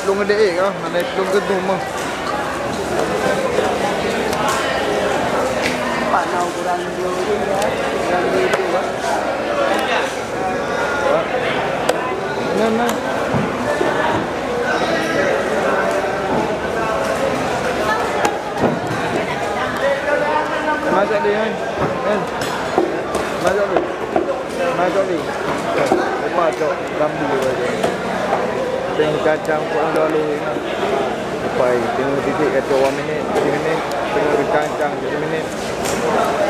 Pelung ada ek ah, ada pelung gedung mah. Pak nak kurang dulu dia, kurang dulu ah. Nah. Masuk dia kan. Masuk ni. Masuk ni. Masuk rambu aja. Tengok kacang pun lalu ingat. Baik, tengok titik kata 1 minit, 3 minit. Tengok kacang 3 minit.